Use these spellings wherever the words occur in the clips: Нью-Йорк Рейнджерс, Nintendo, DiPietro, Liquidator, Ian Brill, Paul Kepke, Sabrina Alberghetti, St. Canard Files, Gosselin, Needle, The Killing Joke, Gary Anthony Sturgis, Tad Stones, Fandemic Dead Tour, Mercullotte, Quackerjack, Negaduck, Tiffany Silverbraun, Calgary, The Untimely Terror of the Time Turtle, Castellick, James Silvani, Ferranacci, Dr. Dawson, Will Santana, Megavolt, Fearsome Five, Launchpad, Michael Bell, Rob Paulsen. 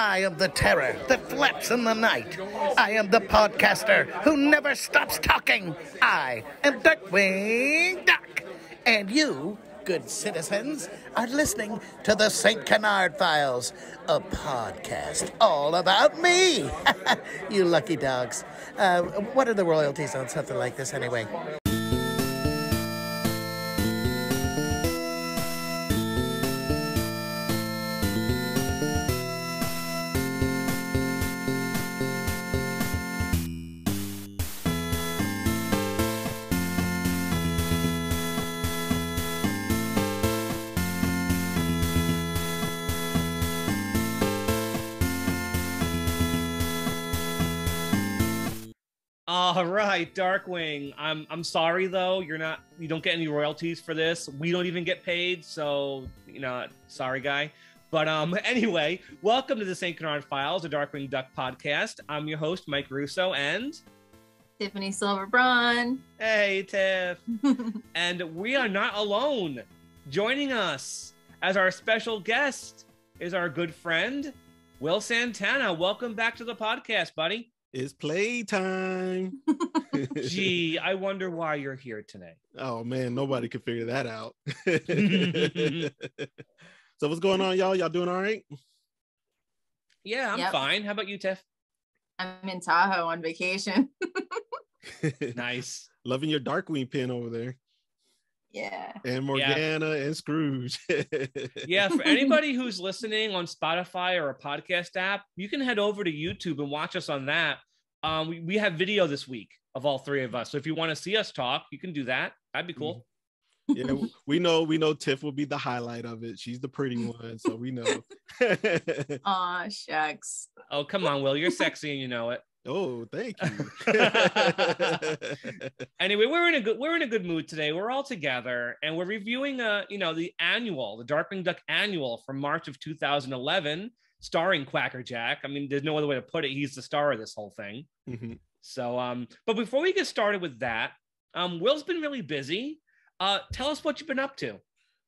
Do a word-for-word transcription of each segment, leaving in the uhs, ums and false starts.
I am the terror that flaps in the night. I am the podcaster who never stops talking. I am Darkwing Duck. And you, good citizens, are listening to the Saint Canard Files, a podcast all about me. You lucky dogs. Uh, what are the royalties on something like this anyway? All right, Darkwing. I'm I'm sorry though. You're not. You don't get any royalties for this. We don't even get paid. So you know, sorry, guy. But um, anyway, welcome to the Saint Canard Files, a Darkwing Duck podcast. I'm your host, Mike Russo, and Tiffany Silverbraun. Hey, Tiff. And we are not alone. Joining us as our special guest is our good friend Will Santana. Welcome back to the podcast, buddy. It's playtime. Gee, I wonder why you're here today. Oh, man, nobody could figure that out. So what's going on, y'all? Y'all doing all right? Yeah, I'm yep. fine. How about you, Tiff? I'm in Tahoe on vacation. Nice. Loving your Darkwing pin over there. Yeah. And Morgana yeah. and Scrooge. Yeah, for anybody who's listening on Spotify or a podcast app, you can head over to YouTube and watch us on that. Um, we, we have video this week of all three of us. So if you want to see us talk, you can do that. That'd be cool. Yeah, we know we know Tiff will be the highlight of it. She's the pretty one, so we know. Aw, shucks. Oh, come on, Will. You're sexy and you know it. Oh, thank you. Anyway, we're in a good we're in a good mood today. We're all together and we're reviewing uh, you know, the annual, the Darkwing Duck annual from March of two thousand eleven, starring Quackerjack. I mean, there's no other way to put it. He's the star of this whole thing. Mm-hmm. So um, but before we get started with that, um, Will's been really busy. Uh, tell us what you've been up to.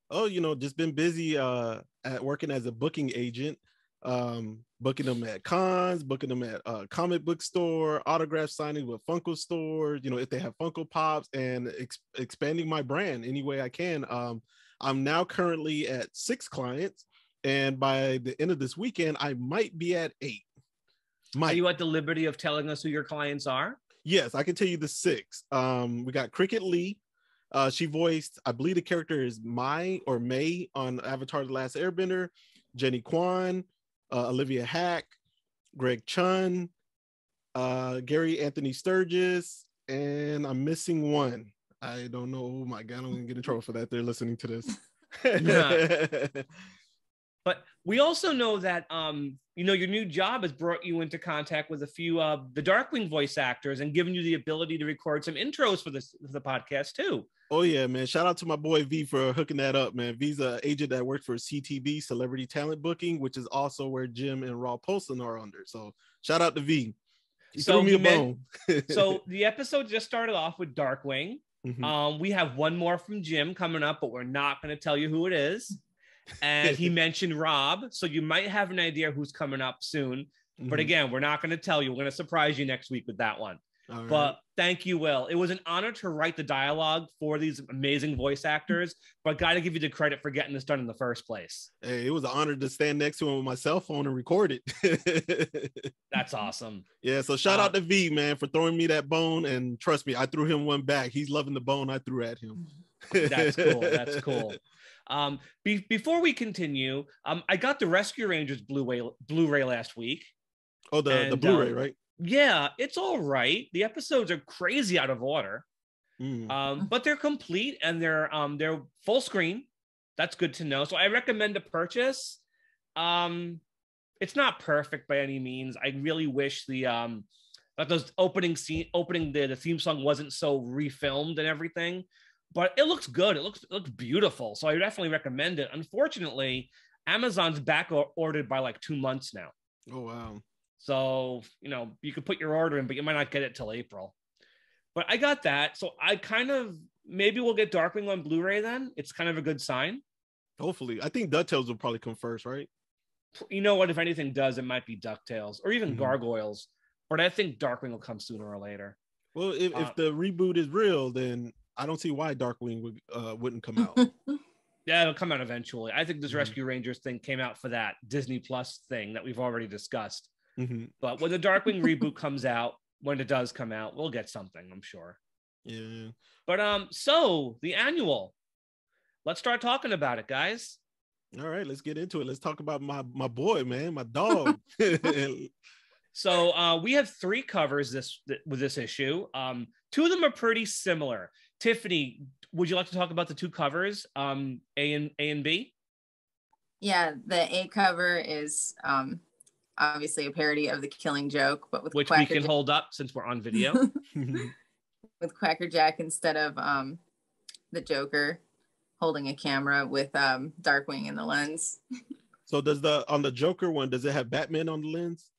Oh, you know, just been busy uh at working as a booking agent. Um, booking them at cons, booking them at uh, comic book store, autograph signing with Funko store, you know, if they have Funko Pops, and ex expanding my brand any way I can. Um, I'm now currently at six clients, and by the end of this weekend, I might be at eight. Might. Are you at the liberty of telling us who your clients are? Yes, I can tell you the six. Um, we got Cricket Lee. Uh, she voiced, I believe the character is Mai or May on Avatar The Last Airbender. Jenny Kwan. Uh, Olivia Hack, Greg Chun, uh, Gary Anthony Sturgis, and I'm missing one. I don't know. Oh my God, I'm gonna get in trouble for that. They're listening to this. Yeah. But we also know that um, you know, your new job has brought you into contact with a few of the Darkwing voice actors and given you the ability to record some intros for this for the podcast too. Oh yeah, man! Shout out to my boy V for hooking that up, man. V's an agent that worked for C T B, Celebrity Talent Booking, which is also where Jim and Rob Paulsen are under. So shout out to V. He so threw me a bone. So the episode just started off with Darkwing. Mm-hmm. Um, we have one more from Jim coming up, but we're not going to tell you who it is. And he mentioned Rob, so you might have an idea who's coming up soon. Mm-hmm. But again, we're not going to tell you. We're going to surprise you next week with that one. Right. But thank you, Will. It was an honor to write the dialogue for these amazing voice actors, but got to give you the credit for getting this done in the first place. Hey, it was an honor to stand next to him with my cell phone and record it. That's awesome. Yeah, so shout uh, out to V, man, for throwing me that bone. And trust me, I threw him one back. He's loving the bone I threw at him. That's cool. That's cool. Um, be before we continue, um, I got the Rescue Rangers Blu-ray Blu-ray last week. Oh, the, and, the Blu-ray, um, right? Yeah, it's all right. The episodes are crazy out of order, mm. um, but they're complete and they're um, they're full screen. That's good to know. So I recommend a purchase. Um, it's not perfect by any means. I really wish the um, that those opening scene, opening the, the theme song wasn't so refilmed and everything. But it looks good. It looks it looks beautiful. So I definitely recommend it. Unfortunately, Amazon's back ordered by like two months now. Oh wow. So, you know, you could put your order in, but you might not get it till April. But I got that. So I kind of, maybe we'll get Darkwing on Blu-ray then. It's kind of a good sign. Hopefully. I think DuckTales will probably come first, right? you know what, if anything does, it might be DuckTales or even mm-hmm. Gargoyles. But I think Darkwing will come sooner or later. Well, if, um, if the reboot is real, then I don't see why Darkwing would, uh, wouldn't come out. Yeah, it'll come out eventually. I think this mm-hmm. Rescue Rangers thing came out for that Disney Plus thing that we've already discussed. Mm-hmm. But when the Darkwing reboot comes out, when it does come out, we'll get something, I'm sure. Yeah. But um, so the annual. Let's start talking about it, guys. All right, let's get into it. Let's talk about my my boy, man, my dog. So uh, we have three covers this th- with this issue. Um, two of them are pretty similar. Tiffany, would you like to talk about the two covers, um, A and A and B? Yeah, the A cover is um, obviously a parody of The Killing Joke, but with which Quacker we can Jack- hold up since we're on video with Quackerjack instead of um, the Joker holding a camera with um, Darkwing in the lens. So does the on the Joker one? Does it have Batman on the lens?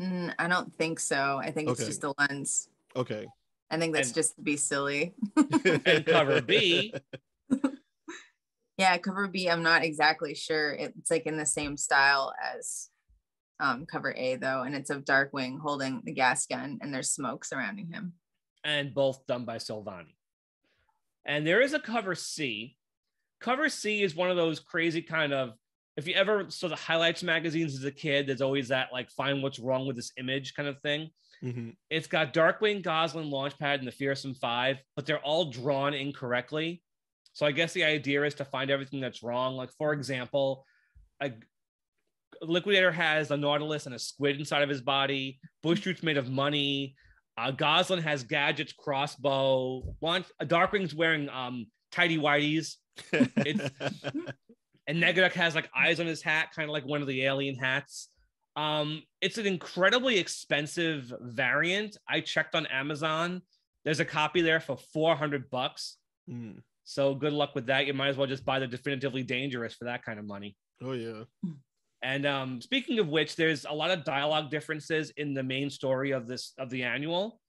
Mm, I don't think so. I think okay. It's just the lens. Okay. I think that's and, just to be silly. And cover B. Yeah, cover B, I'm not exactly sure. It's like in the same style as um, cover A, though. And it's of Darkwing holding the gas gun and there's smoke surrounding him. And both done by Silvani. And there is a cover C. Cover C is one of those crazy kind of, if you ever saw the highlights magazines as a kid, there's always that like find what's wrong with this image kind of thing. Mm-hmm. It's got Darkwing, Gosselin, Launchpad, and the Fearsome Five, but they're all drawn incorrectly. So I guess the idea is to find everything that's wrong. Like for example, a Liquidator has a Nautilus and a squid inside of his body. Bushroot's made of money. Uh, Gosselin has gadgets, crossbow. Launch- Darkwing's wearing um, tidy whities. It's And Negaduck has like eyes on his hat, kind of like one of the alien hats. Um, it's an incredibly expensive variant. I checked on Amazon. There's a copy there for four hundred bucks. Mm. So good luck with that. You might as well just buy the Definitively Dangerous for that kind of money. Oh, yeah. And um, speaking of which, there's a lot of dialogue differences in the main story of this of the annual.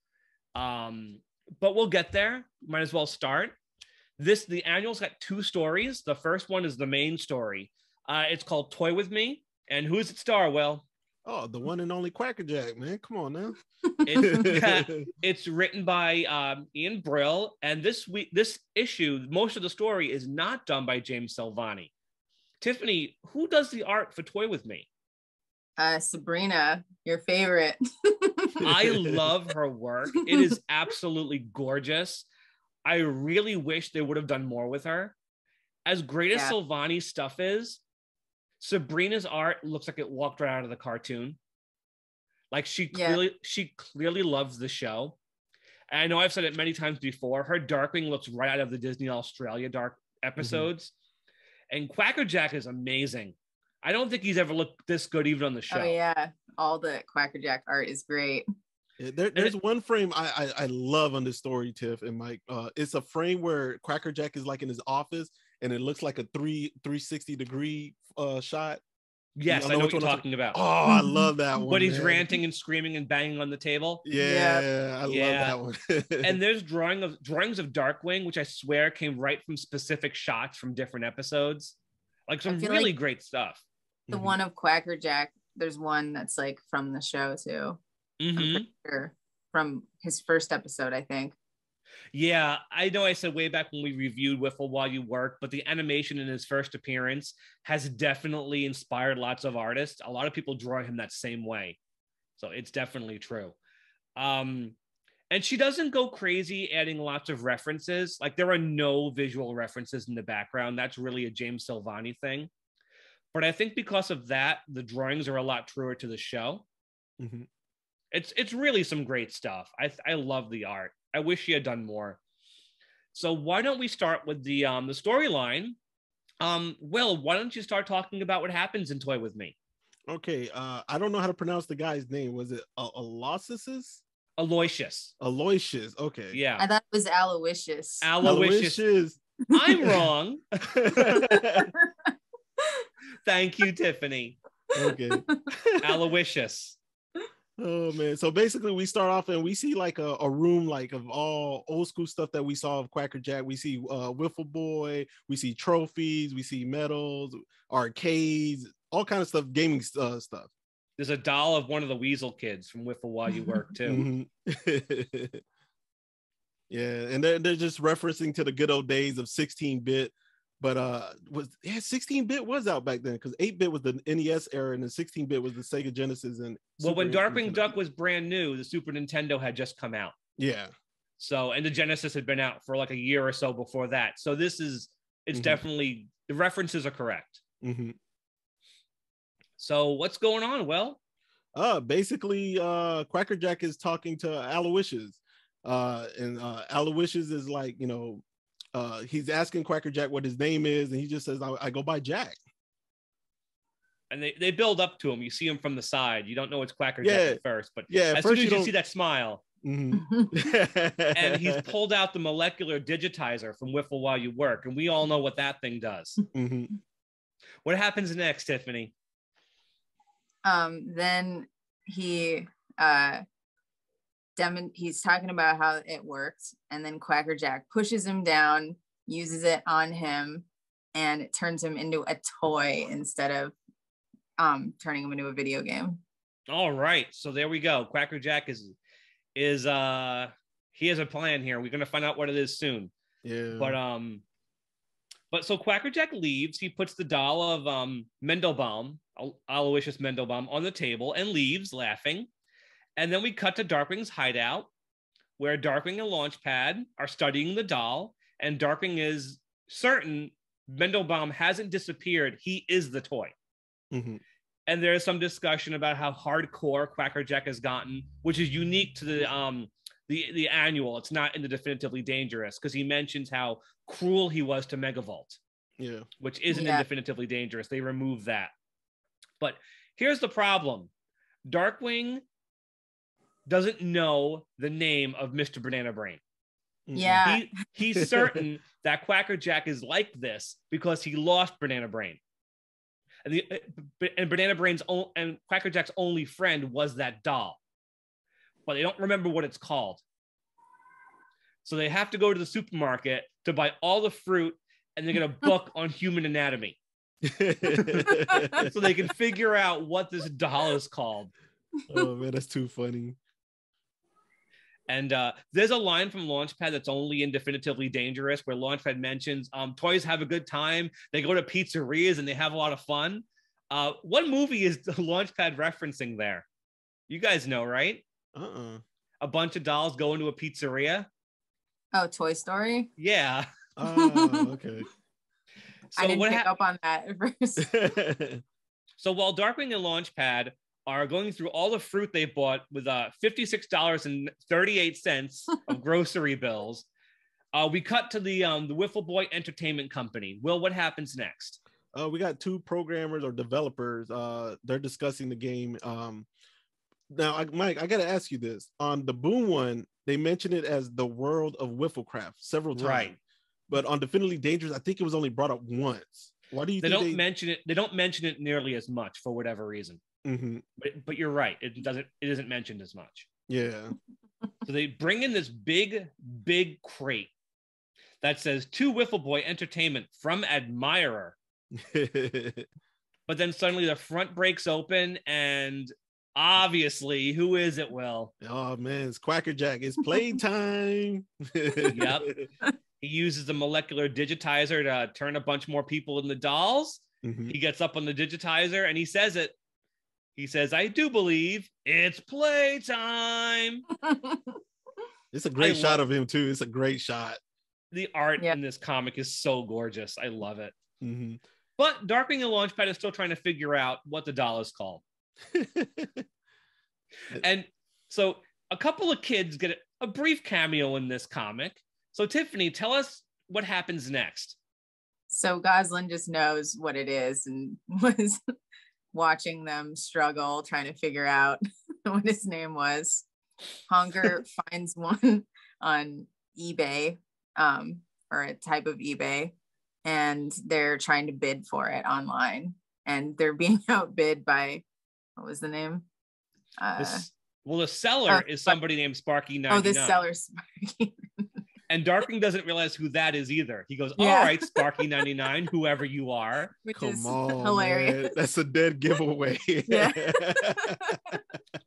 Um, but we'll get there. Might as well start. This, the annual's got two stories. The first one is the main story. Uh, it's called Toy With Me. And who's it star, Will? Oh, the one and only Quackerjack, man. Come on now. It's, got, it's written by um, Ian Brill. And this week, this issue, most of the story is not done by James Silvani. Tiffany, who does the art for Toy With Me? Uh, Sabrina, your favorite. I love her work. It is absolutely gorgeous. I really wish they would have done more with her. As great as yeah. Silvani's stuff is, Sabrina's art looks like it walked right out of the cartoon. Like she clearly, yeah. she clearly loves the show. And I know I've said it many times before. Her Darkwing looks right out of the Disney Australia Dark episodes. Mm-hmm. And Quackerjack is amazing. I don't think he's ever looked this good even on the show. Oh yeah, all the Quackerjack art is great. There, there's it, one frame I, I I love on this story, Tiff and Mike. Uh, it's a frame where Quackerjack is like in his office, and it looks like a three 360 degree uh, shot. Yes, you know, I know what you're talking about. Oh, I love that one. But he's man. ranting and screaming and banging on the table. Yeah, yeah. I love yeah. that one. And there's drawing of drawings of Darkwing, which I swear came right from specific shots from different episodes. Like some really like great stuff. The mm-hmm. one of Quackerjack, there's one that's like from the show too. Mm-hmm. Sure. From his first episode, I think. Yeah, I know I said way back when we reviewed Wiffle While You Work, but the animation in his first appearance has definitely inspired lots of artists. A lot of people draw him that same way. So it's definitely true. Um, and she doesn't go crazy adding lots of references. Like there are no visual references in the background. That's really a James Silvani thing. But I think because of that, the drawings are a lot truer to the show. Mm-hmm. It's it's really some great stuff. I I love the art. I wish she had done more. So why don't we start with the um the storyline? Um, Will, why don't you start talking about what happens in Toy With Me? Okay, uh, I don't know how to pronounce the guy's name. Was it Aloysius? Aloysius. Aloysius. Okay. Yeah. I thought it was Aloysius. Aloysius. Aloysius. I'm wrong. Thank you, Tiffany. Okay. Aloysius. Oh man! So basically, we start off and we see like a, a room like of all old school stuff that we saw of Quackerjack. We see uh, Wiffle Boy, we see trophies, we see medals, arcades, all kind of stuff, gaming uh, stuff. There's a doll of one of the Weasel kids from Wiffle While You Work too. Mm-hmm. Yeah, and they're, they're just referencing to the good old days of sixteen-bit. But uh, was yeah, sixteen-bit was out back then, because eight-bit was the N E S era, and the sixteen-bit was the Sega Genesis. And well, Super when Darkwing Duck was brand new, the Super Nintendo had just come out. Yeah. So, and the Genesis had been out for like a year or so before that. So this is, it's mm-hmm. definitely, the references are correct. Mm-hmm. So what's going on, Will? Uh, basically, uh, Quackerjack is talking to Aloysius. Uh, and uh, Aloysius is like, you know, Uh, he's asking Quackerjack what his name is, and he just says, I, I go by Jack. And they, they build up to him. You see him from the side. You don't know it's Quackerjack yeah. at first, but yeah, as soon as you, you see that smile. Mm-hmm. And he's pulled out the molecular digitizer from Wiffle While You Work, and we all know what that thing does. Mm-hmm. What happens next, Tiffany? Um, then he... Uh... he's talking about how it works, and then Quackerjack pushes him down, uses it on him, and it turns him into a toy instead of um, turning him into a video game. All right, so there we go. Quackerjack is is uh he has a plan here. We're gonna find out what it is soon. Yeah. But um, but so Quackerjack leaves. He puts the doll of um Mendelbaum, Aloysius Mendelbaum, on the table and leaves laughing. And then we cut to Darkwing's hideout, where Darkwing and Launchpad are studying the doll, and Darkwing is certain Mendelbaum hasn't disappeared. He is the toy. Mm-hmm. And there's some discussion about how hardcore Quackerjack has gotten, which is unique to the um, the, the annual. It's not in the Definitively Dangerous, because he mentions how cruel he was to Megavolt, yeah. which isn't yeah. in Definitively Dangerous. They removed that. But here's the problem. Darkwing... doesn't know the name of Mister Banana Brain. Yeah. He, he's certain that Quackerjack is like this because he lost Banana Brain. And, the, and Banana Brain's own, and Quackerjack's only friend was that doll. But they don't remember what it's called. So they have to go to the supermarket to buy all the fruit, and they're going to book on human anatomy. So they can figure out what this doll is called. Oh man, that's too funny. And uh, there's a line from Launchpad that's only in Definitively Dangerous, where Launchpad mentions um, toys have a good time. They go to pizzerias and they have a lot of fun. Uh, what movie is Launchpad referencing there? You guys know, right? Uh-uh. A bunch of dolls go into a pizzeria. Oh, Toy Story? Yeah. Oh, okay. So I didn't what pick up on that at first. So while Darkwing and Launchpad are going through all the fruit they bought with uh, fifty-six dollars and thirty-eight cents of grocery bills, Uh, we cut to the um, the Wiffle Boy Entertainment Company. Will, what happens next? Uh, we got two programmers or developers. Uh, they're discussing the game. Um, now, I, Mike, I got to ask you this. On the Boom one, they mentioned it as the world of Wifflecraft several times. Right. But on Definitively Dangerous, I think it was only brought up once. Why do you they think don't they... mention it? They don't mention it nearly as much for whatever reason. Mm-hmm. But, but you're right, it doesn't it isn't mentioned as much. Yeah. So they bring in this big big crate that says to Wiffle Boy Entertainment from Admirer. But then suddenly the front breaks open, and obviously who is it, Will? Oh man, it's Quackerjack. It's playtime. Yep. He uses the molecular digitizer to turn a bunch more people into dolls. Mm-hmm. He gets up on the digitizer and he says it He says, I do believe it's playtime. It's a great I shot of him, too. It's a great shot. The art yeah. in this comic is so gorgeous. I love it. Mm-hmm. But Darkwing and Launchpad is still trying to figure out what the doll is called. And so a couple of kids get a brief cameo in this comic. So, Tiffany, tell us what happens next. So Gosselin just knows what it is and was... watching them struggle, trying to figure out what his name was. Honker finds one on eBay, um, or a type of eBay, and they're trying to bid for it online. And they're being outbid by, what was the name? Uh, well, the seller uh, is somebody named Sparky ninety-nine. Oh, the seller Sparky. And Darkwing doesn't realize who that is either. He goes, all yeah. right, Sparky ninety-nine, whoever you are. Which Come is on, hilarious. Man. That's a dead giveaway. Yeah.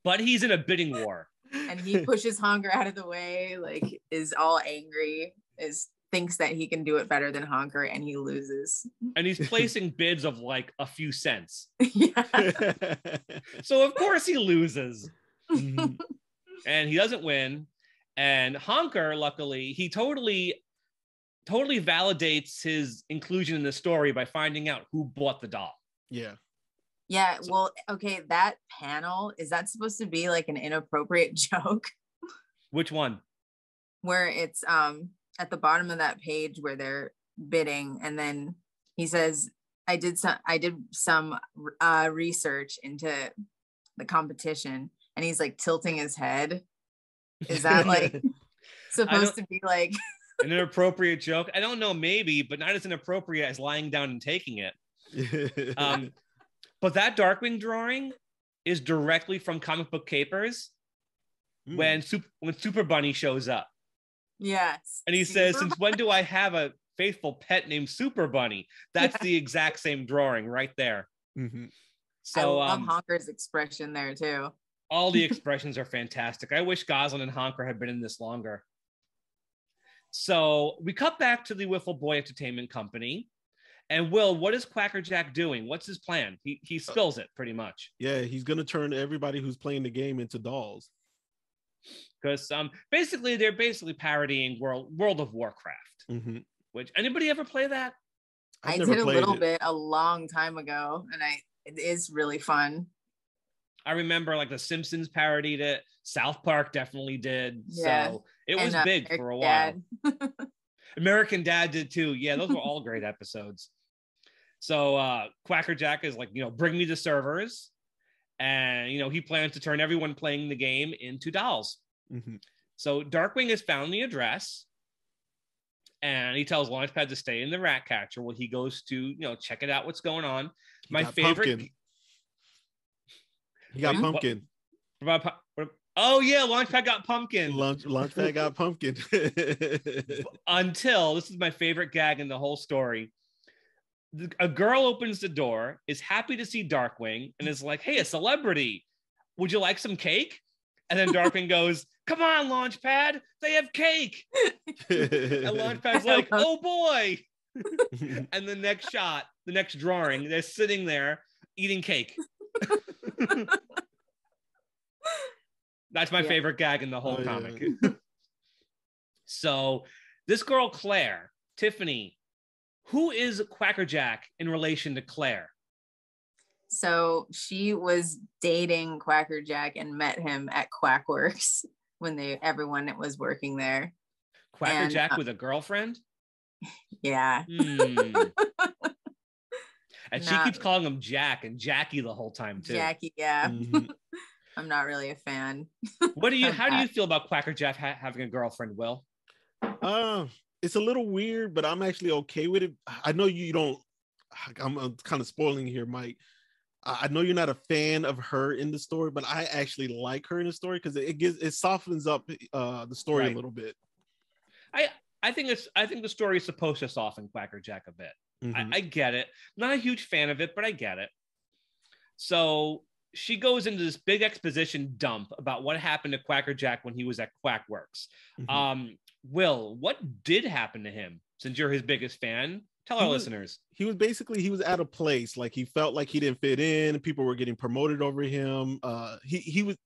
But he's in a bidding war. And he pushes Honker out of the way, like is all angry, is thinks that he can do it better than Honker, and he loses. And he's placing bids of like a few cents. Yeah. So of course he loses. Mm-hmm. And he doesn't win. And Honker, luckily, he totally, totally validates his inclusion in the story by finding out who bought the doll. Yeah. Yeah. So, well, okay. That panel, is that supposed to be like an inappropriate joke? Which one? Where it's um at the bottom of that page where they're bidding, and then he says, "I did some, I did some uh, research into the competition," and he's like tilting his head. Is that like supposed to be like an inappropriate joke? I don't know, maybe, but not as inappropriate as lying down and taking it. Um, but that Darkwing drawing is directly from Comic Book Capers mm. when Super, when Super Bunny shows up. Yes. And he Super says, "Since when do I have a faithful pet named Super Bunny?" That's yeah. the exact same drawing right there. Mm-hmm. So I love um, Honker's expression there too. All the expressions are fantastic. I wish Gosselin and Honker had been in this longer. So we cut back to the Wiffle Boy Entertainment Company. And Will, what is Quackerjack doing? What's his plan? He he spills it pretty much. Yeah, he's going to turn everybody who's playing the game into dolls. Because um, basically, they're basically parodying World, World of Warcraft. Mm-hmm. Which, anybody ever play that? I've I did a little it. bit a long time ago. And I it is really fun. I remember like the Simpsons parodied it. South Park definitely did. Yeah. So it was and, uh, big American for a while. Dad. American Dad did too. Yeah, those were all great episodes. So uh, Quackerjack is like, you know, bring me the servers. And, you know, he plans to turn everyone playing the game into dolls. Mm-hmm. So Darkwing has found the address. And he tells Launchpad to stay in the rat catcher while he goes to, you know, check it out, what's going on. He My favorite... Pumpkin. He got Wait, pumpkin. What, what, what, oh yeah, Launchpad got pumpkin. Launch, Launchpad got pumpkin. Until, this is my favorite gag in the whole story. The, a girl opens the door, is happy to see Darkwing, and is like, "Hey, a celebrity. Would you like some cake?" And then Darkwing goes, "Come on, Launchpad, they have cake." And Launchpad's like, "Oh boy." And the next shot, the next drawing, they're sitting there eating cake. That's my yeah. favorite gag in the whole oh, comic. Yeah. So this girl Claire, Tiffany, who is Quackerjack in relation to Claire? So she was dating Quackerjack and met him at Quackworks when they everyone was working there. Quackerjack and, uh, with a girlfriend? Yeah. Mm. And not, she keeps calling him Jack and Jackie the whole time too. Jackie, yeah. Mm-hmm. I'm not really a fan. What do you? How that. do you feel about Quackerjack ha- having a girlfriend, Will? Uh, it's a little weird, but I'm actually okay with it. I know you don't. I'm, I'm kind of spoiling here, Mike. I know you're not a fan of her in the story, but I actually like her in the story because it gives it softens up uh, the story right. a little bit. I I think it's I think the story is supposed to soften Quackerjack a bit. Mm-hmm. I, I get it. I'm not a huge fan of it, but I get it. So she goes into this big exposition dump about what happened to Quackerjack when he was at Quackworks. Mm-hmm. Um, Will, what did happen to him? Since you're his biggest fan, tell our he was, listeners. He was basically, he was at a place. Like he felt like he didn't fit in. People were getting promoted over him. Uh, he he was,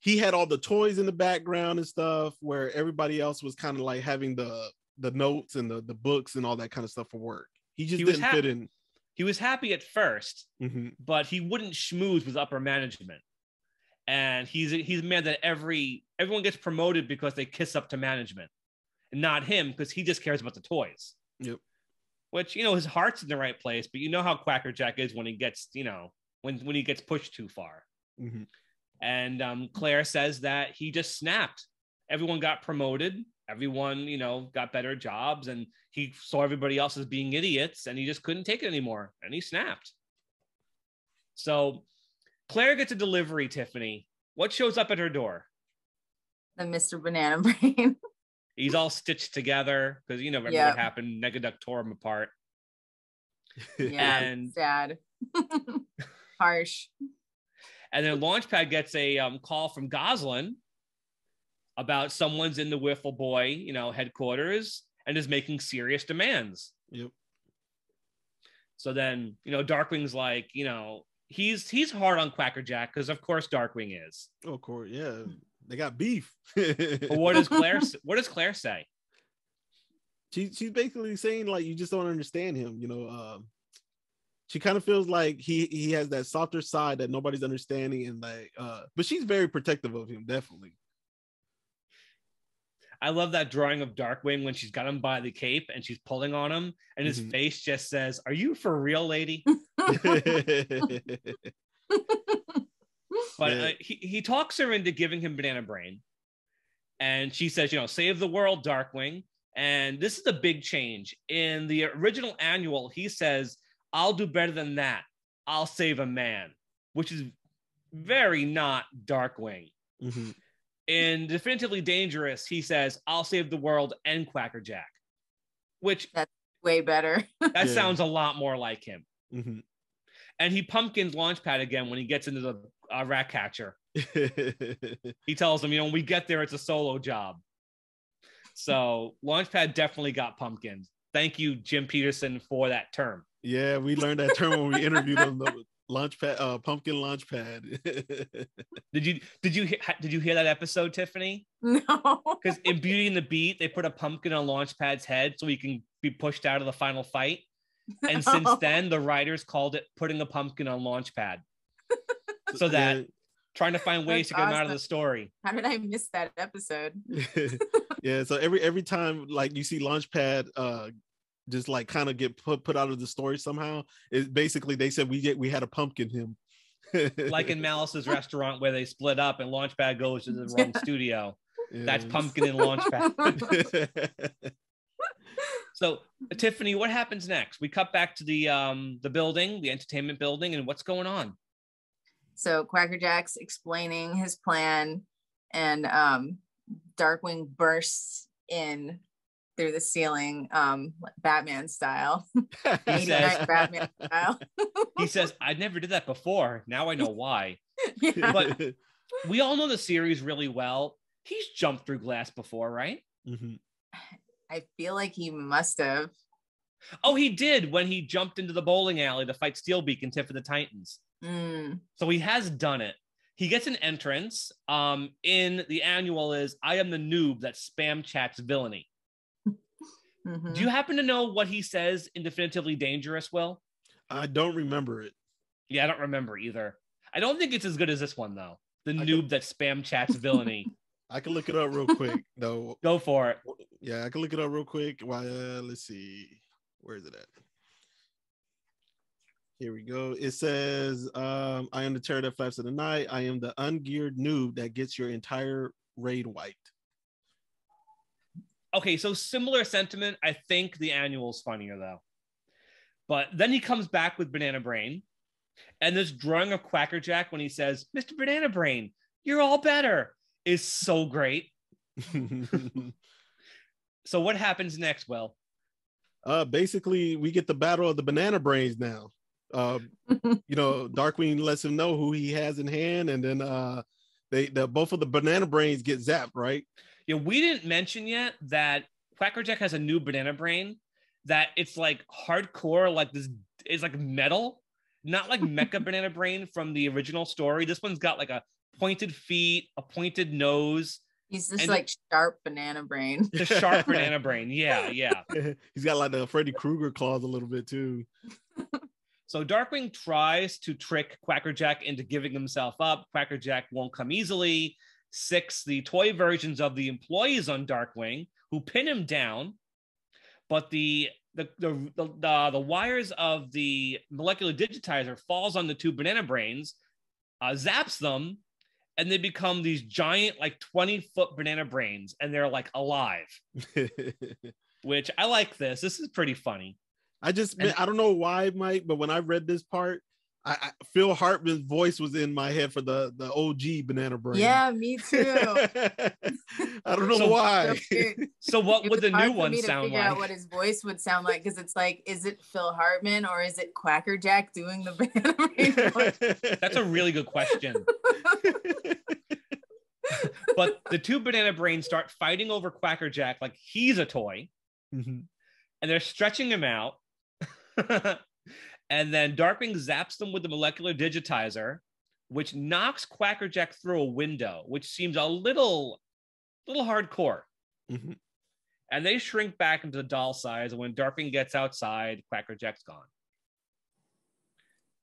he had all the toys in the background and stuff where everybody else was kind of like having the, the notes and the, the books and all that kind of stuff for work. He just he didn't fit in. He was happy at first, mm-hmm. but he wouldn't schmooze with upper management. And he's he's mad that every everyone gets promoted because they kiss up to management, and not him because he just cares about the toys. Yep. Which, you know, his heart's in the right place, but you know how Quackerjack is when he gets, you know, when when he gets pushed too far. Mm-hmm. And um, Claire says that he just snapped. Everyone got promoted. Everyone, you know, got better jobs, and he saw everybody else as being idiots, and he just couldn't take it anymore, and he snapped. So Claire gets a delivery, Tiffany. What shows up at her door? The Mister Banana Brain. He's all stitched together because you know remember yep. what happened. Negaduck tore him apart. Yeah, and sad, harsh. And then Launchpad gets a um, call from Gosselin about someone's in the Wiffle Boy, you know, headquarters and is making serious demands. Yep. So then, you know, Darkwing's like, you know, he's he's hard on Quackerjack because of course Darkwing is. Oh, of course, yeah. They got beef. But what does Claire what does Claire say? She she's basically saying like you just don't understand him, you know. Um, she kind of feels like he he has that softer side that nobody's understanding, and like uh, but she's very protective of him, definitely. I love that drawing of Darkwing when she's got him by the cape and she's pulling on him, and his mm-hmm. face just says, "Are you for real, lady?" But uh, he, he talks her into giving him Banana Brain. And she says, you know, save the world, Darkwing. And this is a big change. In the original annual, he says, I'll do better than that. I'll save a man, which is very not Darkwing. Mm-hmm. In Definitively Dangerous, he says, I'll save the world and Quackerjack, which... That's way better. That yeah. sounds a lot more like him. Mm-hmm. And he pumpkins Launchpad again when he gets into the uh, rat catcher. He tells him, you know, when we get there, it's a solo job. So Launchpad definitely got pumpkins. Thank you, Jim Peterson, for that term. Yeah, we learned that term when we interviewed him. Launchpad, uh, pumpkin Launchpad. did you did you did you hear that episode, Tiffany? No. Because in Beauty and the Beat, they put a pumpkin on Launchpad's head so he can be pushed out of the final fight. And since then, the writers called it putting a pumpkin on Launchpad. So that yeah. trying to find ways That's to get awesome. Him out of the story. How did I miss that episode? Yeah, so every every time like you see Launchpad uh just like kind of get put put out of the story somehow, it basically they said we get we had a pumpkin him. Like in Malice's Restaurant where they split up and Launchpad goes to the wrong studio. Yeah. That's pumpkin and Launchpad. So, Tiffany, what happens next? We cut back to the um, the building, the entertainment building, and what's going on? So Quackerjack's explaining his plan, and um, Darkwing bursts in through the ceiling, um, Batman style. He says, Batman style. He says, "I never did that before. Now I know why." Yeah. But we all know the series really well. He's jumped through glass before, right? Mm-hmm. I feel like he must have. Oh, he did when he jumped into the bowling alley to fight Steelbeak and Tiff of the Titans. Mm. So he has done it. He gets an entrance. Um, in the annual is, I am the noob that spam chats villainy. Mm-hmm. Do you happen to know what he says in Definitively Dangerous, Will? I don't remember it. Yeah, I don't remember either. I don't think it's as good as this one, though. The I noob don't... that spam chats villainy. I can look it up real quick, though. Go for it. Yeah, I can look it up real quick. Why? Uh, let's see. Where is it at? Here we go. It says, um, I am the terror that flaps in the night. I am the ungeared noob that gets your entire raid wiped. Okay, so similar sentiment. I think the annual's funnier, though. But then he comes back with Banana Brain. And this drawing of Quackerjack when he says, Mister Banana Brain, you're all better. Is so great. So what happens next, Will? Uh, basically, we get the battle of the Banana Brains now. Uh, you know, Darkwing lets him know who he has in hand, and then uh, they the, both of the Banana Brains get zapped, right? Yeah, we didn't mention yet that Quackerjack has a new Banana Brain that it's like hardcore, like this is like metal, not like Mecha Banana Brain from the original story. This one's got like a pointed feet, a pointed nose. He's just like sharp Banana Brain. The sharp Banana Brain. Yeah, yeah. He's got like the Freddy Krueger claws a little bit too. So Darkwing tries to trick Quackerjack into giving himself up. Quackerjack won't come easily. Six, the toy versions of the employees on Darkwing who pin him down, but the the the the, the, the wires of the molecular digitizer falls on the two Banana Brains, uh, zaps them. And they become these giant, like twenty foot Banana Brains, and they're like alive. Which I like this. This is pretty funny. I just, and, I don't know why, Mike, but when I read this part, I, I Phil Hartman's voice was in my head for the the O G Banana Brain. Yeah, me too. I don't know so, why. So what would the new one sound like? Out what his voice would sound like, because it's like, is it Phil Hartman or is it Quackerjack doing the Banana Brain voice? That's a really good question. But the two Banana Brains start fighting over Quackerjack like he's a toy, mm-hmm. and they're stretching him out. And then Darkwing zaps them with the molecular digitizer, which knocks Quackerjack through a window, which seems a little, little hardcore. Mm-hmm. And they shrink back into the doll size. And when Darkwing gets outside, Quackerjack's gone.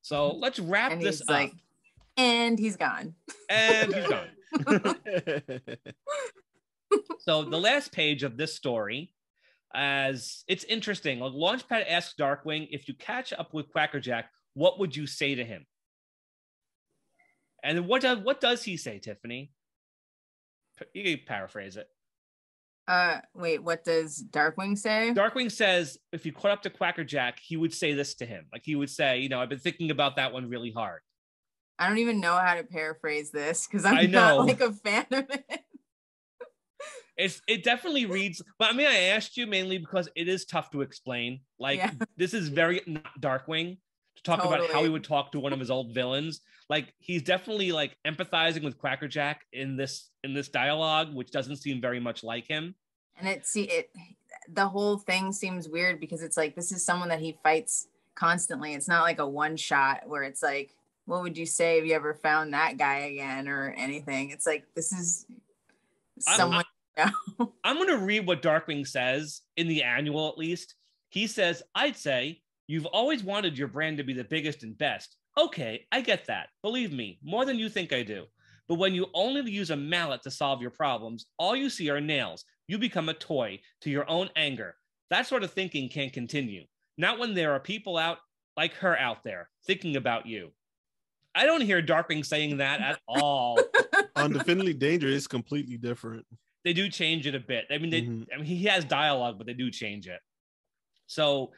So let's wrap and this up. Like, and he's gone. And he's gone. So the last page of this story, as it's interesting, Launchpad asks Darkwing, if you catch up with Quackerjack, what would you say to him? And what does what does he say, Tiffany? You can paraphrase it. Uh, wait, what does Darkwing say? Darkwing says, if you caught up to Quackerjack, he would say this to him. Like, he would say, you know, I've been thinking about that one really hard. I don't even know how to paraphrase this because I'm not like a fan of it. It's, it definitely reads, but I mean, I asked you mainly because it is tough to explain. Like, yeah. This is very not Darkwing to talk totally. About how he would talk to one of his old villains. Like, he's definitely like empathizing with Quackerjack in this in this dialogue, which doesn't seem very much like him. And it see it, the whole thing seems weird because it's like, this is someone that he fights constantly. It's not like a one shot where it's like, what would you say if you ever found that guy again or anything? It's like, this is someone. I'm, I'm, No. I'm going to read what Darkwing says in the annual, at least. He says, I'd say, you've always wanted your brand to be the biggest and best. Okay, I get that. Believe me, more than you think I do. But when you only use a mallet to solve your problems, all you see are nails. You become a toy to your own anger. That sort of thinking can't continue. Not when there are people out like her out there thinking about you. I don't hear Darkwing saying that at all. On Definitely Danger, it's completely different. They do change it a bit. I mean, they. Mm-hmm. I mean, he has dialogue, but they do change it. So,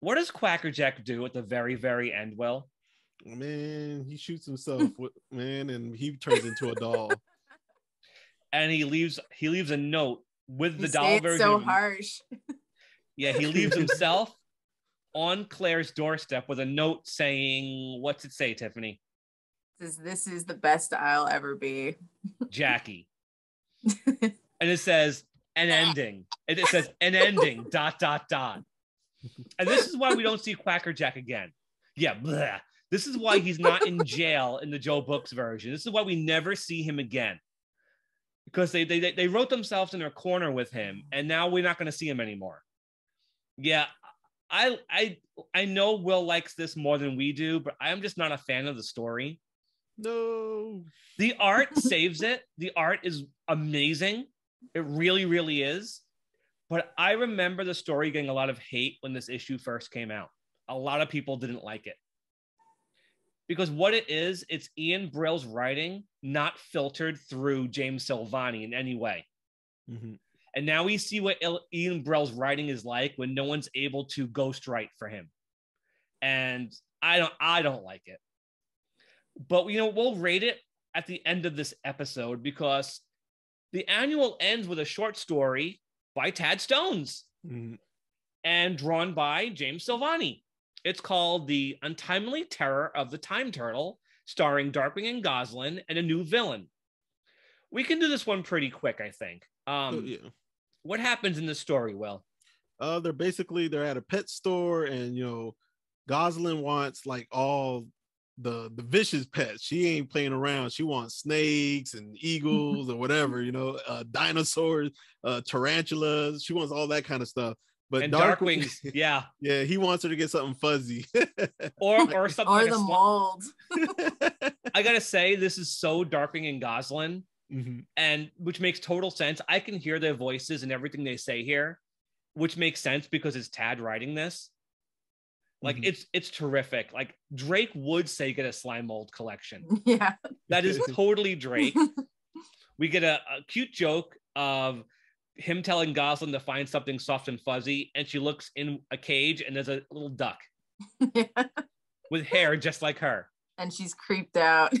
what does Quackerjack do at the very, very end? Will, man, he shoots himself, with, man, and he turns into a doll. And he leaves. He leaves a note with the doll version. So harsh. Yeah, he leaves himself on Claire's doorstep with a note saying, "What's it say, Tiffany?" It says, "This is the best I'll ever be, Jackie." And it says an ending. And it says an ending. Dot dot dot. And this is why we don't see Quackerjack again. Yeah, bleh. This is why he's not in jail in the Joe Books version. This is why we never see him again, because they they they wrote themselves in their corner with him, and now we're not going to see him anymore. Yeah, I I I know Will likes this more than we do, but I'm just not a fan of the story. No, the art saves it. The art is amazing. It really, really is. But I remember the story getting a lot of hate when this issue first came out. A lot of people didn't like it. Because what it is, it's Ian Brill's writing not filtered through James Silvani in any way. Mm-hmm. And now we see what Ian Brill's writing is like when no one's able to ghostwrite for him. And I don't, I don't like it. But, you know, we'll rate it at the end of this episode, because the annual ends with a short story by Tad Stones mm. and drawn by James Silvani. It's called The Untimely Terror of the Time Turtle, starring Darkwing and Gosselin and a new villain. We can do this one pretty quick, I think. Um, oh, yeah. What happens in this story, Will? Uh, they're basically, they're at a pet store, and, you know, Gosselin wants like all... the the vicious pets. She ain't playing around. She wants snakes and eagles or whatever, you know, uh dinosaurs, uh tarantulas. She wants all that kind of stuff. But and Darkwing, Darkwing yeah yeah he wants her to get something fuzzy or or something or like the mold. I gotta say, this is so Darkwing and Gosselin, mm-hmm. and which makes total sense. I can hear their voices and everything they say here, which makes sense because it's Tad writing this. Like, mm-hmm. it's it's terrific. Like, Drake would say get a slime mold collection. Yeah. That is totally Drake. We get a, a cute joke of him telling Gosselin to find something soft and fuzzy, and she looks in a cage and there's a little duck. Yeah. with hair just like her. And she's creeped out.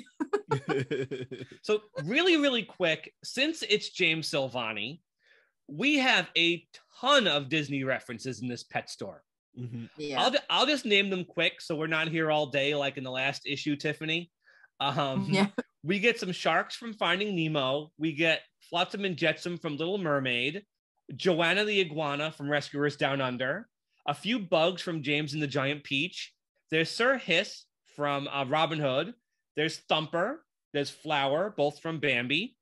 So really, really quick, since it's James Silvani, we have a ton of Disney references in this pet store. Mm-hmm. Yeah. I'll, I'll just name them quick so we're not here all day like in the last issue, Tiffany. Um, yeah. We get some sharks from Finding Nemo. We get Flotsam and Jetsam from Little Mermaid. Joanna the Iguana from Rescuers Down Under. A few bugs from James and the Giant Peach. There's Sir Hiss from uh, Robin Hood. There's Thumper. There's Flower, both from Bambi.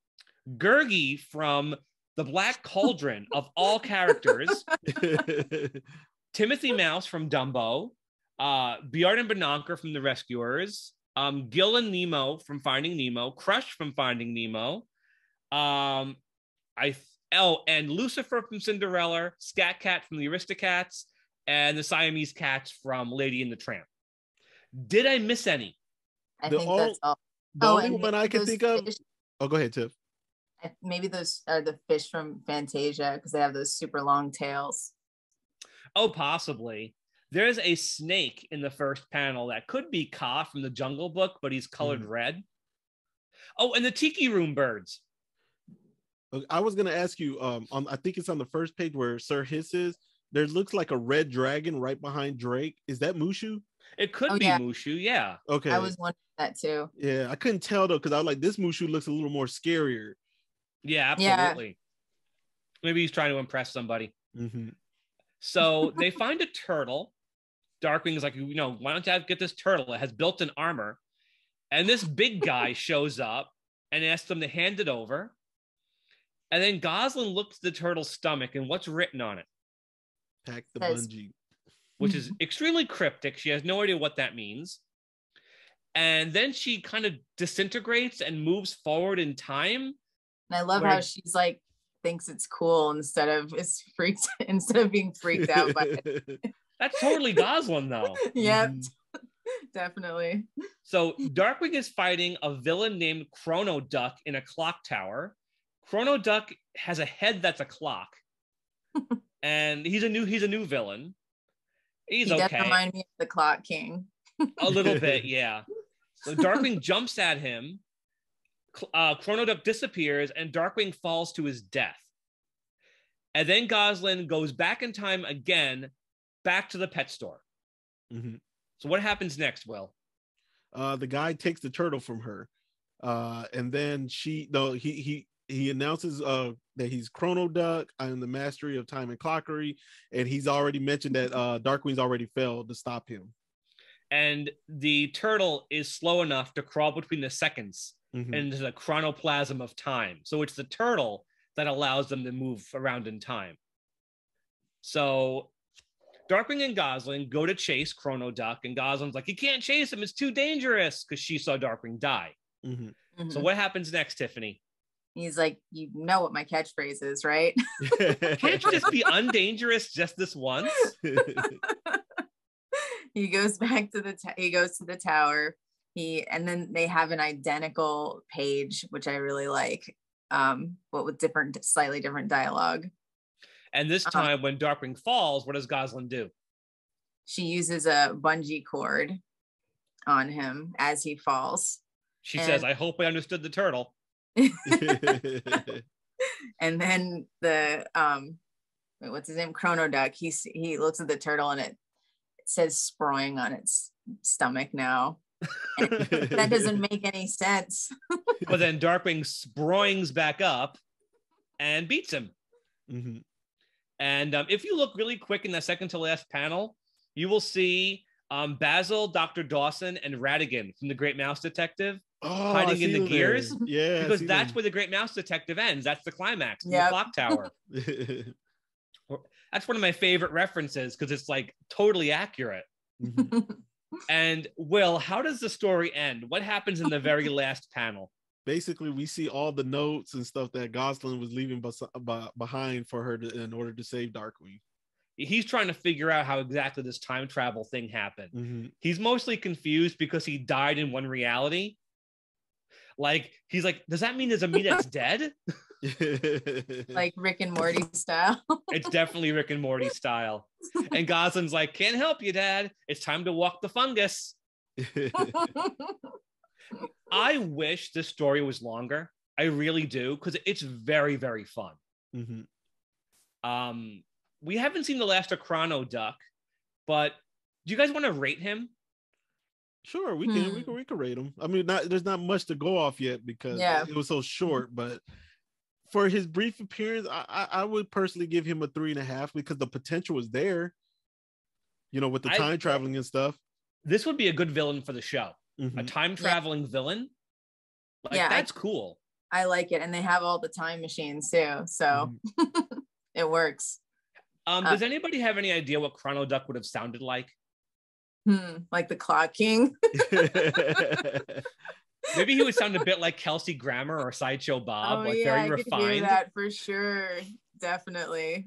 Gurgi from The Black Cauldron, of all characters. Timothy Mouse from Dumbo. Uh, Bjorn and Benanker from The Rescuers. Um, Gil and Nemo from Finding Nemo. Crush from Finding Nemo. Um, I oh, and Lucifer from Cinderella. Scat Cat from The Aristocats. And the Siamese cats from Lady and the Tramp. Did I miss any? I the think all, that's all. The oh, only one I can think of. Fish. Oh, go ahead, Tiff. Maybe those are the fish from Fantasia because they have those super long tails. Oh, possibly. There's a snake in the first panel that could be Ka from The Jungle Book, but he's colored mm. red. Oh, and the Tiki Room birds. I was going to ask you, um, on, I think it's on the first page where Sir Hiss is. There looks like a red dragon right behind Drake. Is that Mushu? It could oh, be yeah. Mushu, yeah. Okay. I was wondering that too. Yeah, I couldn't tell though, because I was like, this Mushu looks a little more scarier. Yeah, absolutely. Yeah. Maybe he's trying to impress somebody. Mm-hmm. So they find a turtle. Darkwing is like, you know, why don't you have, get this turtle? It has built-in armor. And this big guy shows up and asks them to hand it over. And then Gosselin looks at the turtle's stomach and what's written on it? Pack the bungee, which is extremely cryptic. She has no idea what that means. And then she kind of disintegrates and moves forward in time. And I love where... how she's like thinks it's cool instead of is freaked instead of being freaked out by it. That's totally Gosselin though. Yep, mm. definitely. So Darkwing is fighting a villain named Chrono Duck in a clock tower. Chrono Duck has a head that's a clock. And he's a new he's a new villain. He's he okay. He does remind me of the Clock King. A little bit, yeah. So Darkwing jumps at him. Uh, Chrono Duck disappears, and Darkwing falls to his death. And then Gosselin goes back in time again, back to the pet store. Mm-hmm. So what happens next, Will? Uh, the guy takes the turtle from her, uh, and then she no he he. He announces uh, that he's Chrono Duck. I am the mastery of time and clockery. And he's already mentioned that uh, Darkwing's already failed to stop him. And the turtle is slow enough to crawl between the seconds mm-hmm. into the chronoplasm of time. So it's the turtle that allows them to move around in time. So Darkwing and Gosselin go to chase Chrono Duck. And Gosselin's like, you can't chase him. It's too dangerous. Because she saw Darkwing die. Mm-hmm. Mm-hmm. So what happens next, Tiffany? He's like, you know what my catchphrase is, right? Can't you just be undangerous just this once? He goes back to the t- he goes to the tower. He and then they have an identical page, which I really like, um, but with different, slightly different dialogue. And this time, um, when Darkwing falls, what does Gosselin do? She uses a bungee cord on him as he falls. She and- says, "I hope I understood the turtle." And then the um wait, what's his name Chrono Duck he he looks at the turtle and it, it says "sprawling" on its stomach now, and that doesn't make any sense. But then Darkwing sproings back up and beats him. Mm-hmm. And um, if you look really quick in that second to last panel, you will see um Basil, Doctor Dawson, and Ratigan from The Great Mouse Detective Oh, hiding in the them. gears, yeah, because that's them. where The Great Mouse Detective ends. That's the climax, yep. The clock tower. That's one of my favorite references because it's like totally accurate. Mm-hmm. And Will, how does the story end? What happens in the very last panel? Basically, we see all the notes and stuff that Gosselin was leaving bes- b- behind for her to, in order to save Darkwing. He's trying to figure out how exactly this time travel thing happened. Mm-hmm. He's mostly confused because he died in one reality. Like, he's like, does that mean there's a me that's dead? Like Rick and Morty style. It's definitely Rick and Morty style. And Gosselin's like, can't help you, Dad. It's time to walk the fungus. I wish this story was longer. I really do, because it's very, very fun. Mm-hmm. Um, we haven't seen the last of Chrono Duck, but do you guys want to rate him? Sure, we can. Hmm. We can. We can rate him. I mean, not, there's not much to go off yet because yeah. it was so short. But for his brief appearance, I, I, I would personally give him a three and a half because the potential was there. You know, with the time I, traveling and stuff. This would be a good villain for the show. Mm-hmm. A time traveling yeah. villain. Like, yeah, that's I, cool. I like it, and they have all the time machines too, so mm. it works. Um, uh, does anybody have any idea what Chrono Duck would have sounded like? Hmm, like the Clock King. Maybe he would sound a bit like Kelsey Grammer or Sideshow Bob, oh, like yeah, very I refined. Could hear that for sure, definitely.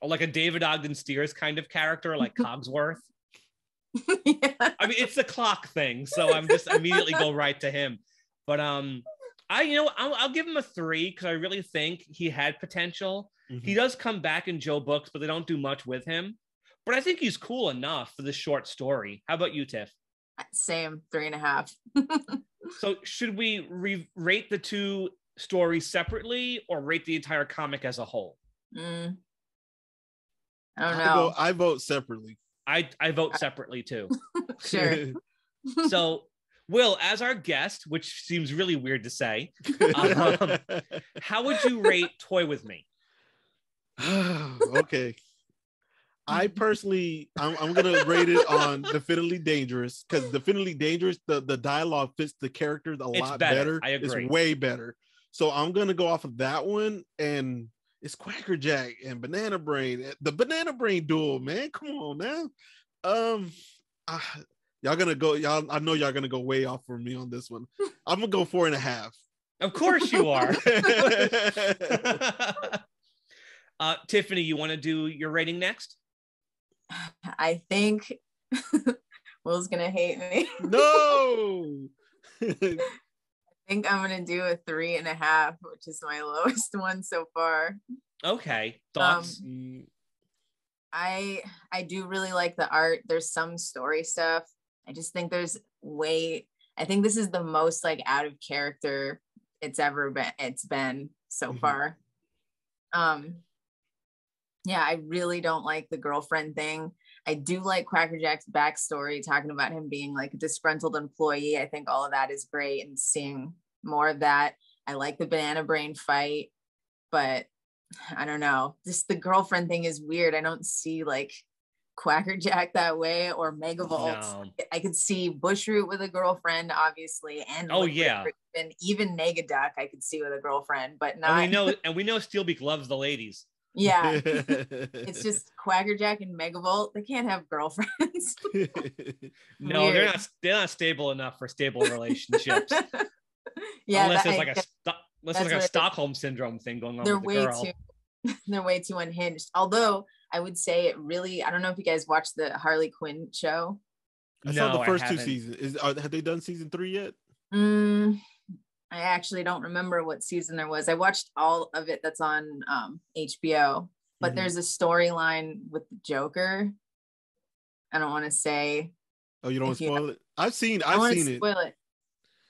Or like a David Ogden Stiers kind of character, like Cogsworth. Yeah. I mean, it's the clock thing, so I'm just immediately go right to him. But um, I you know I'll, I'll give him a three because I really think he had potential. Mm-hmm. He does come back in Joe Books, but they don't do much with him. But I think he's cool enough for the short story. How about you, Tiff? Same, three and a half. So should we re- rate the two stories separately or rate the entire comic as a whole? Mm. I don't know. I vote, I vote separately. I, I vote separately too. Sure. So, Will, as our guest, which seems really weird to say, um, how would you rate Toy With Me? Okay. I personally, I'm, I'm gonna rate it on Definitely Dangerous because Definitely Dangerous, the, the dialogue fits the characters a it's lot better. better. I agree. It's way better. So I'm gonna go off of that one, and it's Quackerjack and Banana Brain. The Banana Brain duel, man. Come on now. Um, I, y'all gonna go? Y'all, I know y'all gonna go way off for me on this one. I'm gonna go four and a half. Of course you are. uh, Tiffany, you want to do your rating next? I think Will's gonna hate me. No, I think I'm gonna do a three and a half, which is my lowest one so far. Okay, thoughts? Um, I I do really like the art. There's some story stuff. I just think there's way. I think this is the most like out of character it's ever been. It's been so mm-hmm. far. Um. Yeah, I really don't like the girlfriend thing. I do like Quackerjack's backstory, talking about him being like a disgruntled employee. I think all of that is great and seeing more of that. I like the Banana Brain fight, but I don't know. Just the girlfriend thing is weird. I don't see like Quackerjack that way or Megavolt. No. I could see Bushroot with a girlfriend, obviously, and oh yeah, and even Negaduck I could see with a girlfriend, but not. And we know, and we know Steelbeak loves the ladies. Yeah, it's just Quackerjack and Megavolt. They can't have girlfriends. No, weird. they're not. They're not stable enough for stable relationships. Yeah, unless that, there's like I, a unless there's like a Stockholm syndrome thing going on. They're with the way girl. too. They're way too unhinged. Although I would say it really. I don't know if you guys watched the Harley Quinn show. I no, saw the first two seasons. Is are, have they done season three yet? Mm. I actually don't remember what season there was. I watched all of it that's on um, H B O, but mm-hmm. there's a storyline with the Joker. I don't want to say. Oh, you don't want to spoil it? I've seen, I've I seen it. Spoil it.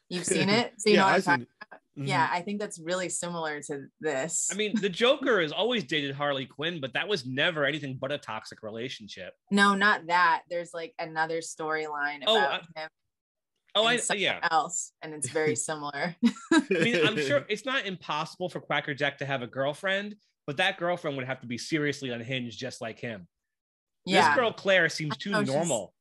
You've seen it? So you yeah, know what I've seen it. Mm-hmm. Yeah, I think that's really similar to this. I mean, the Joker has always dated Harley Quinn, but that was never anything but a toxic relationship. No, not that. There's like another storyline oh, about I- him. Oh, I, yeah. Else, and it's very similar. I mean, I'm sure it's not impossible for Quackerjack to have a girlfriend, but that girlfriend would have to be seriously unhinged, just like him. Yeah. This girl Claire seems too know, normal.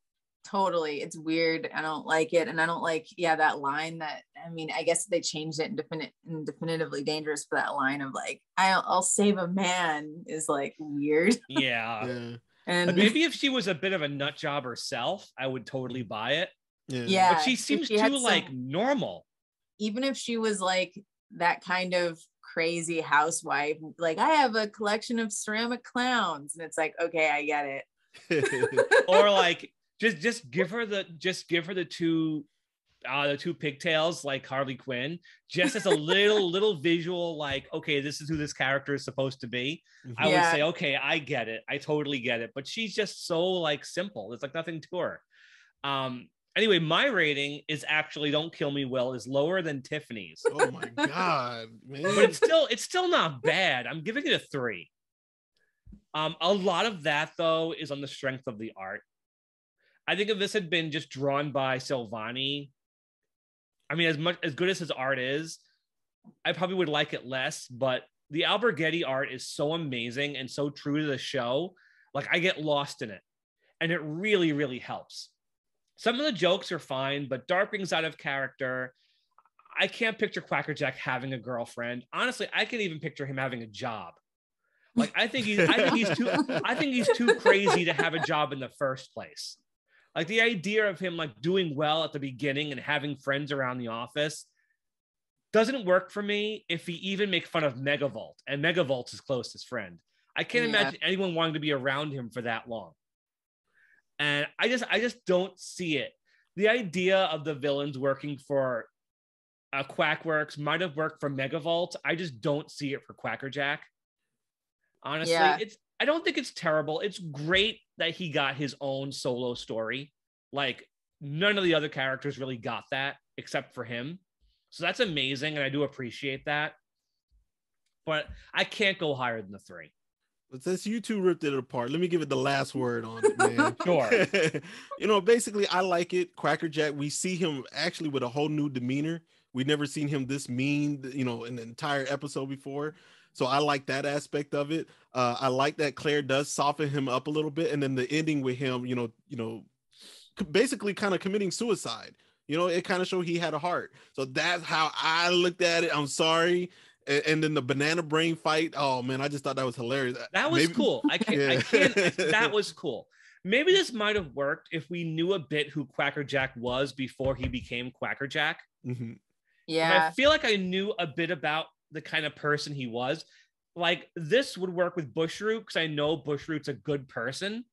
Totally, it's weird. I don't like it, and I don't like yeah that line. That I mean, I guess they changed it in definite, in Definitively Dangerous, but that line of like I'll, I'll save a man is like weird. Yeah. Yeah. And but maybe if she was a bit of a nut job herself, I would totally buy it. Yeah. Yeah, but she seems she too some, like normal. Even if she was like that kind of crazy housewife, like I have a collection of ceramic clowns, and it's like, okay, I get it. Or like just just give her the just give her the two uh the two pigtails like Harley Quinn, just as a little little visual, like, okay, this is who this character is supposed to be. Mm-hmm. I yeah. would say, okay, I get it, I totally get it. But she's just so like simple. There's like nothing to her. Um, anyway, my rating is actually Don't Kill Me Will is lower than Tiffany's. Oh my God, man. But it's still, it's still not bad. I'm giving it a three. Um, a lot of that, though, is on the strength of the art. I think if this had been just drawn by Silvani, I mean, as much as good as his art is, I probably would like it less, but the Alberghetti art is so amazing and so true to the show. Like, I get lost in it, and it really, really helps. Some of the jokes are fine, but Darkwing's out of character. I can't picture Quackerjack having a girlfriend. Honestly, I can't even picture him having a job. Like, I think he's, I think he's too, I think he's too crazy to have a job in the first place. Like, the idea of him like doing well at the beginning and having friends around the office doesn't work for me if he even make fun of Megavolt, and Megavolt's his closest friend. I can't yeah. imagine anyone wanting to be around him for that long. And I just, I just don't see it. The idea of the villains working for uh, Quackworks might have worked for Megavolt. I just don't see it for Quackerjack. Honestly, yeah. it's, I don't think it's terrible. It's great that he got his own solo story. Like, none of the other characters really got that except for him. So that's amazing, and I do appreciate that. But I can't go higher than the three. But since you two ripped it apart, let me give it the last word on it, man. Sure. You know, basically, I like it. Quackerjack, we see him actually with a whole new demeanor. We've never seen him this mean, you know, in an entire episode before. So I like that aspect of it. Uh, I like that Claire does soften him up a little bit. And then the ending with him, you know, you know, basically kind of committing suicide. You know, it kind of showed he had a heart. So that's how I looked at it. I'm sorry. And, and then the banana brain fight. Oh, man, I just thought that was hilarious. That was Maybe, cool. I can't, yeah. I can't, that was cool. Maybe this might have worked if we knew a bit who Quackerjack was before he became Quackerjack. Mm-hmm. Yeah. And I feel like I knew a bit about the kind of person he was. Like, this would work with Bushroot because I know Bushroot's a good person.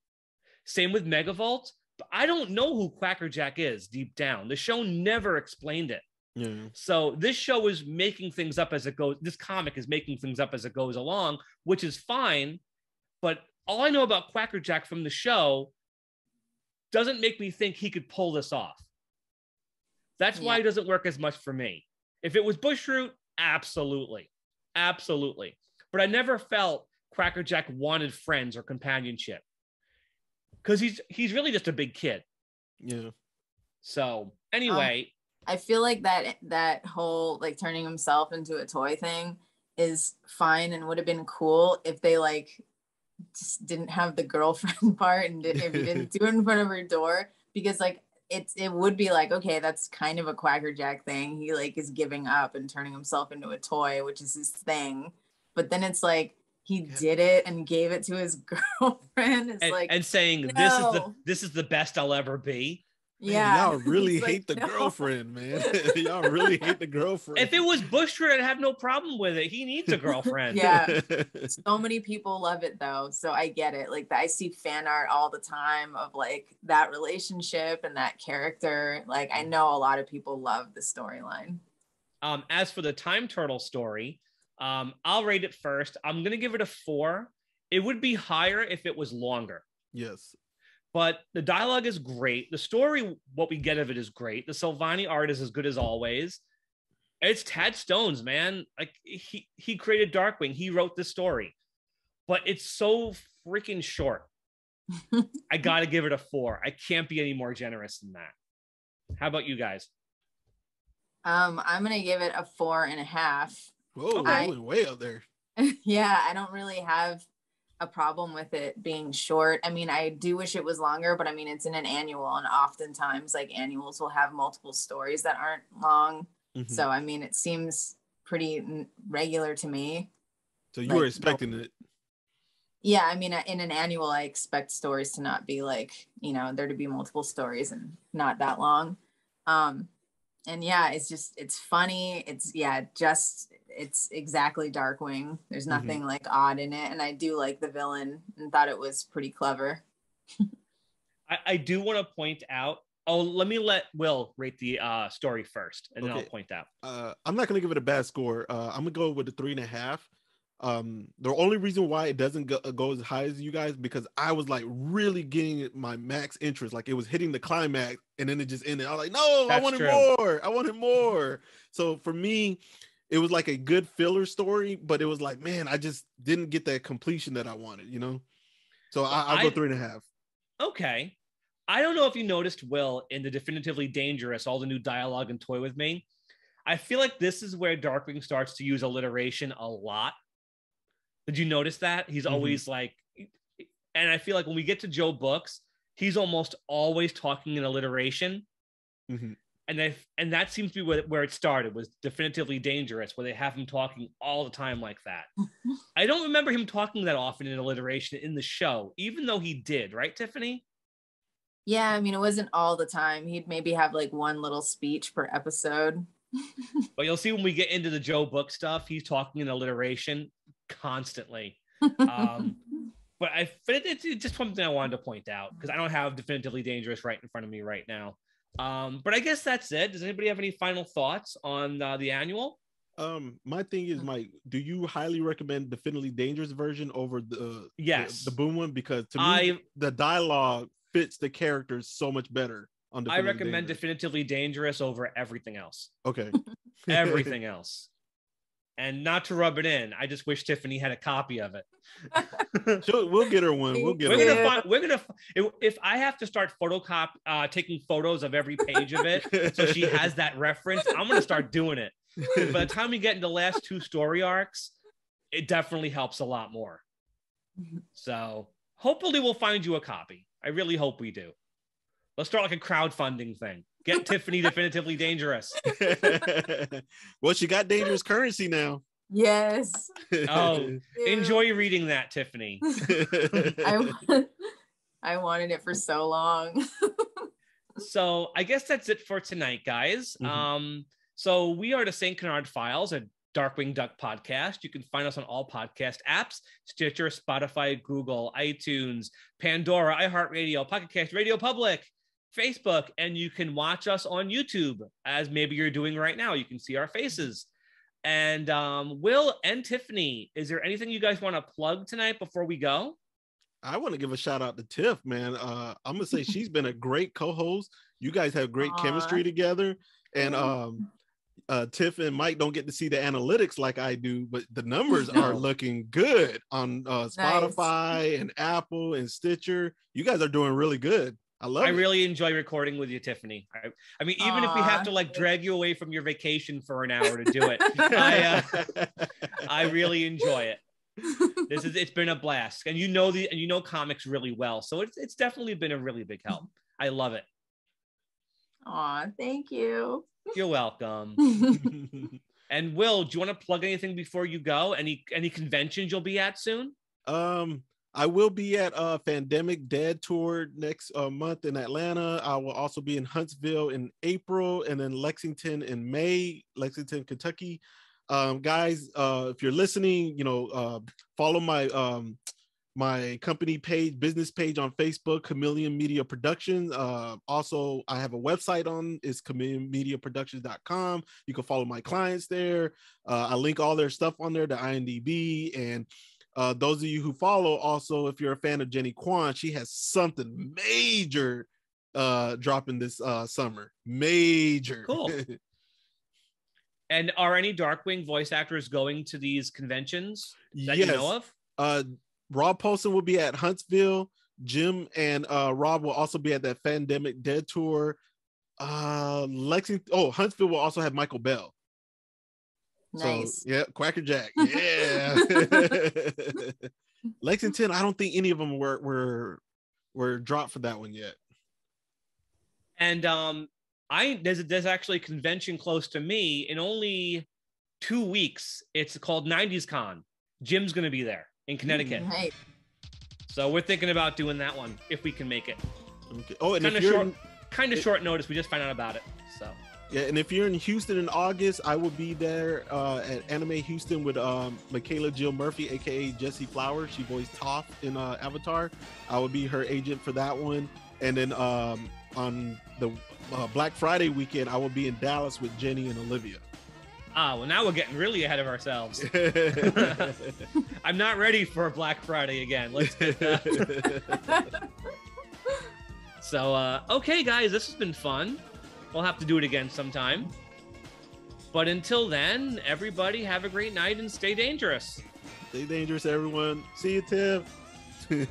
Same with Megavolt. But I don't know who Quackerjack is deep down. The show never explained it. Yeah. So this show is making things up as it goes. This comic is making things up as it goes along, which is fine. But all I know about Quackerjack from the show doesn't make me think he could pull this off. That's yeah. why it doesn't work as much for me. If it was Bushroot, absolutely. Absolutely. But I never felt Quackerjack wanted friends or companionship. Because he's he's really just a big kid. Yeah. So anyway. Um, I feel like that that whole like turning himself into a toy thing is fine and would have been cool if they like just didn't have the girlfriend part and did, if you didn't do it in front of her door, because like it's it would be like, okay, that's kind of a Quackerjack thing. He like is giving up and turning himself into a toy, which is his thing. But then it's like he did it and gave it to his girlfriend. It's and, like, and saying, no. this is the this is the best I'll ever be. Yeah. Y'all really like, hate the no. girlfriend, man. Y'all really hate the girlfriend. If it was Bushroot, I'd have no problem with it. He needs a girlfriend. Yeah. So many people love it, though. So I get it. Like, I see fan art all the time of, like, that relationship and that character. Like, I know a lot of people love the storyline. Um, as for the Time Turtle story, Um, I'll rate it first. I'm going to give it a four. It would be higher if it was longer. Yes. But the dialogue is great. The story, what we get of it, is great. The Silvani art is as good as always. It's Tad Stones, man. Like, he, he created Darkwing. He wrote this story. But it's so freaking short. I got to give it a four. I can't be any more generous than that. How about you guys? Um, I'm going to give it a four and a half. Whoa, I, way up there. Yeah, I don't really have a problem with it being short. I mean, I do wish it was longer, but I mean, it's in an annual, and oftentimes, like, annuals will have multiple stories that aren't long. Mm-hmm. So, I mean, it seems pretty n- regular to me. So you like, were expecting no, it? Yeah, I mean, in an annual, I expect stories to not be like, you know, there to be multiple stories and not that long. Um, and yeah, it's just, it's funny. It's, yeah, just... it's exactly Darkwing. There's nothing mm-hmm. like odd in it, and I do like the villain and thought it was pretty clever. I, I do want to point out. Oh, let me let Will rate the uh, story first, and okay. then I'll point out. Uh, I'm not going to give it a bad score. Uh, I'm going to go with the three and a half. Um, the only reason why it doesn't go, go as high as you guys, because I was like really getting my max interest. Like it was hitting the climax and then it just ended. I was like, no, That's I wanted true. more. I wanted more. So for me, it was like a good filler story, but it was like, man, I just didn't get that completion that I wanted, you know? So well, I, I'll I, go three and a half. Okay. I don't know if you noticed, Will, in the Definitively Dangerous, all the new dialogue and Toy With Me. I feel like this is where Darkwing starts to use alliteration a lot. Did you notice that? He's mm-hmm. always like, and I feel like when we get to Joe Books, he's almost always talking in alliteration. Mm-hmm. And they, and that seems to be where, where it started, was Definitively Dangerous, where they have him talking all the time like that. I don't remember him talking that often in alliteration in the show, even though he did, right, Tiffany? Yeah, I mean, it wasn't all the time. He'd maybe have like one little speech per episode. But you'll see when we get into the Joe Book stuff, he's talking in alliteration constantly. Um, but I, but it, it's just something I wanted to point out because I don't have Definitively Dangerous right in front of me right now. Um, but I guess that's it. Does anybody have any final thoughts on uh, the annual? Um, my thing is, Mike, do you highly recommend Definitively Dangerous version over the yes the, the Boom one? Because to me, I, the dialogue fits the characters so much better. I recommend Dangerous. Definitively Dangerous over everything else. Okay. Everything else. And not to rub it in, I just wish Tiffany had a copy of it. Sure, we'll get her one. We'll get we're her. Gonna one. Find, we're gonna. If, if I have to start photocop uh, taking photos of every page of it, so she has that reference, I'm gonna start doing it. By the time we get into the last two story arcs, it definitely helps a lot more. So hopefully we'll find you a copy. I really hope we do. Let's start like a crowdfunding thing. Get Tiffany Definitively Dangerous. Well, she got dangerous currency now. Yes. Oh, yeah. Enjoy reading that, Tiffany. I, I wanted it for so long. So I guess that's it for tonight, guys. Mm-hmm. Um, so we are the Saint Canard Files, a Darkwing Duck podcast. You can find us on all podcast apps, Stitcher, Spotify, Google, iTunes, Pandora, iHeartRadio, Pocket Cast, Radio Public, Facebook, and you can watch us on YouTube, as maybe you're doing right now. You can see our faces. And um, Will and Tiffany, is there anything you guys want to plug tonight before we go? I want to give a shout out to Tiff, man. Uh, I'm going to say she's been a great co-host. You guys have great Aww. chemistry together. And um, uh, Tiff and Mike don't get to see the analytics like I do, but the numbers no. are looking good on uh, Spotify nice. and Apple and Stitcher. You guys are doing really good. I love I it. really enjoy recording with you, Tiffany. I, I mean, even Aww. if we have to like drag you away from your vacation for an hour to do it, I, uh, I really enjoy it. This is, it's been a blast, and you know the, and you know comics really well, so it's it's definitely been a really big help. I love it. Aw, thank you. You're welcome. And Will, do you want to plug anything before you go? Any any conventions you'll be at soon? Um. I will be at uh, Fandemic Dead Tour next uh, month in Atlanta. I will also be in Huntsville in April and then Lexington in May, Lexington, Kentucky. Um, guys, uh, if you're listening, you know, uh, follow my um, my company page, business page on Facebook, Chameleon Media Productions. Uh, also, I have a website on, it's chameleon media productions dot com. You can follow my clients there. Uh, I link all their stuff on there, the I M D B, and Uh, those of you who follow, also, if you're a fan of Jenny Kwan, she has something major uh, dropping this uh, summer. Major. Cool. And are any Darkwing voice actors going to these conventions that yes. you know of? Uh, Rob Paulsen will be at Huntsville. Jim and uh, Rob will also be at that Fandemic Dead Tour. Uh, Lexington. Oh, Huntsville will also have Michael Bell. Nice. So, yeah, Quackerjack. Yeah. Lexington, I don't think any of them were were were dropped for that one yet. And um I there's a, there's actually a convention close to me in only two weeks. It's called nineties Con. Jim's going to be there in Connecticut. Right. So we're thinking about doing that one if we can make it. Okay. Oh, and kind of short kind of short notice, we just found out about it. So yeah, and if you're in Houston in August, I will be there uh, at Anime Houston with um, Michaela Jill Murphy, aka Jessie Flowers. She voiced Toph in uh, Avatar. I will be her agent for that one. And then um, on the uh, Black Friday weekend, I will be in Dallas with Jenny and Olivia. Ah, well, now we're getting really ahead of ourselves. I'm not ready for Black Friday again. Let's get that. So, uh, okay, guys, this has been fun. We'll have to do it again sometime. But until then, everybody have a great night and stay dangerous. Stay dangerous, everyone. See you, Tim.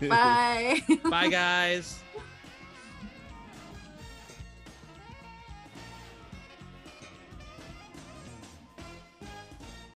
Bye. Bye, guys.